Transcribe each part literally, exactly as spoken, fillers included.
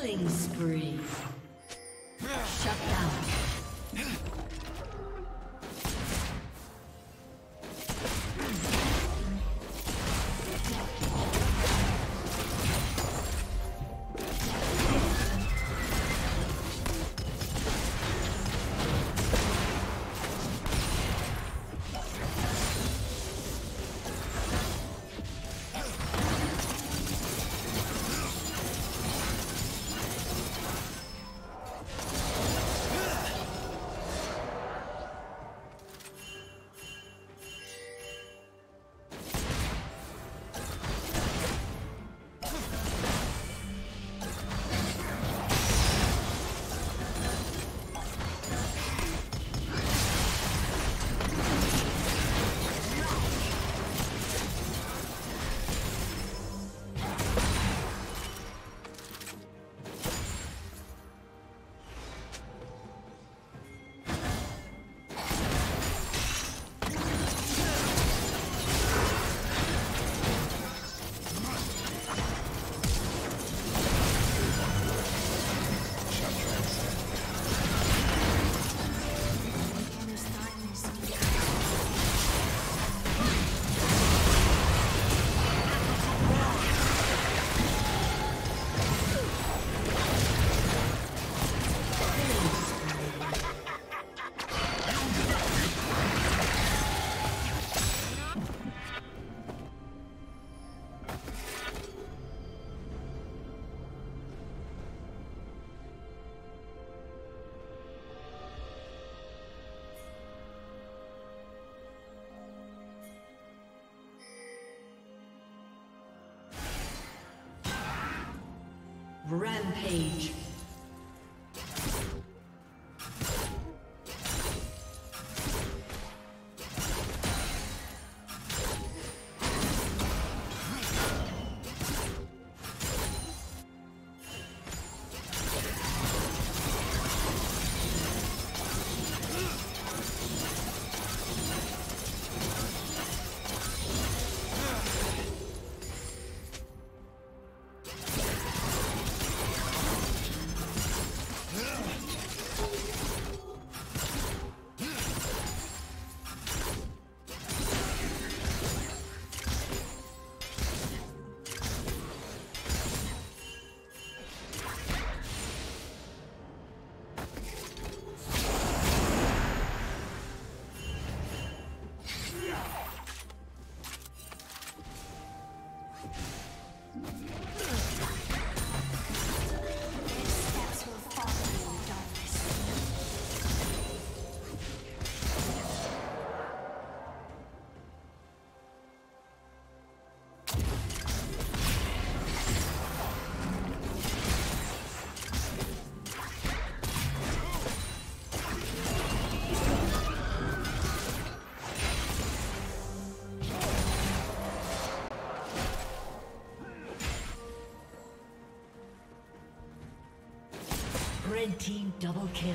Killing spree. Shut down. Rampage. Red team double kill.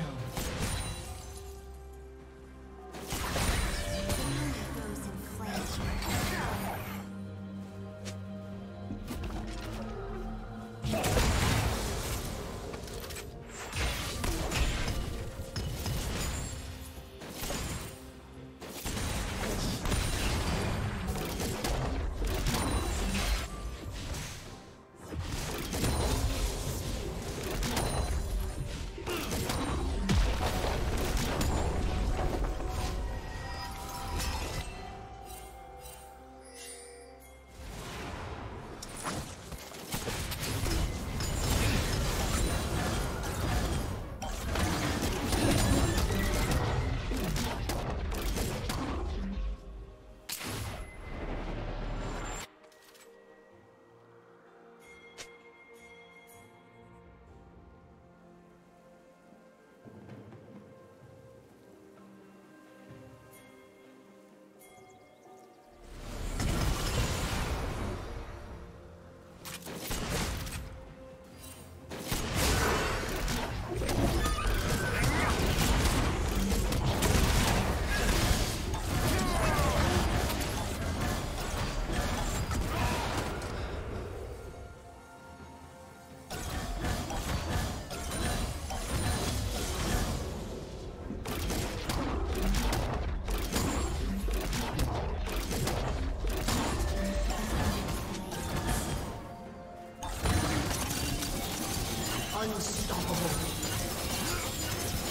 Unstoppable.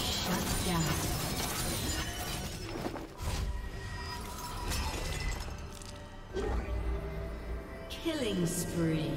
Shut down. Killing spree.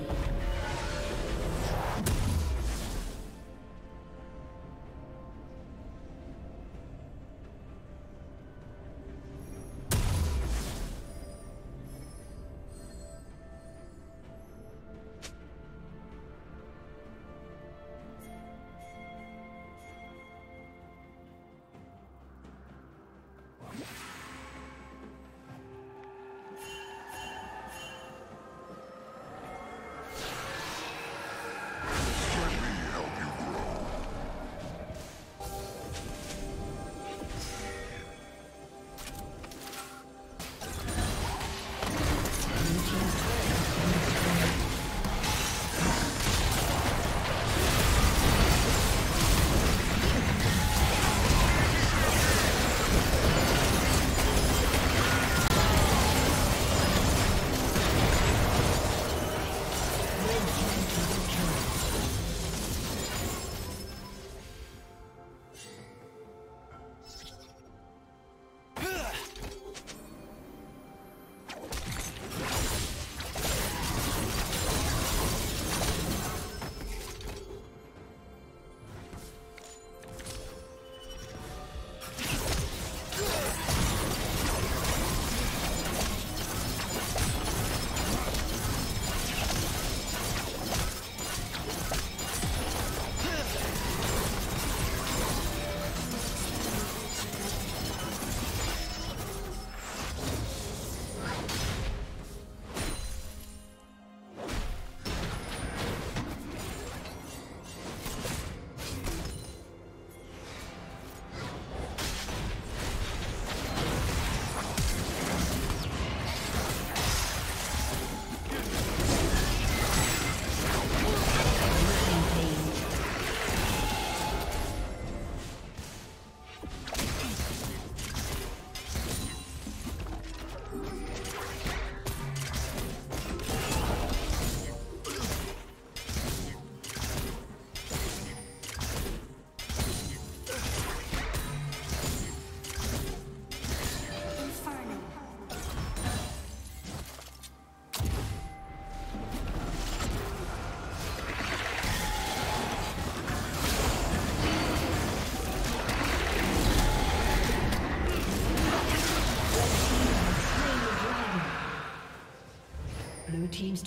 Team's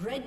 Red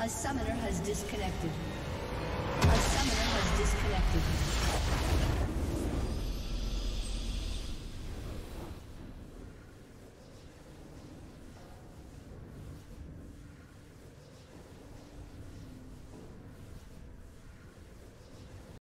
A summoner has disconnected. A summoner has disconnected.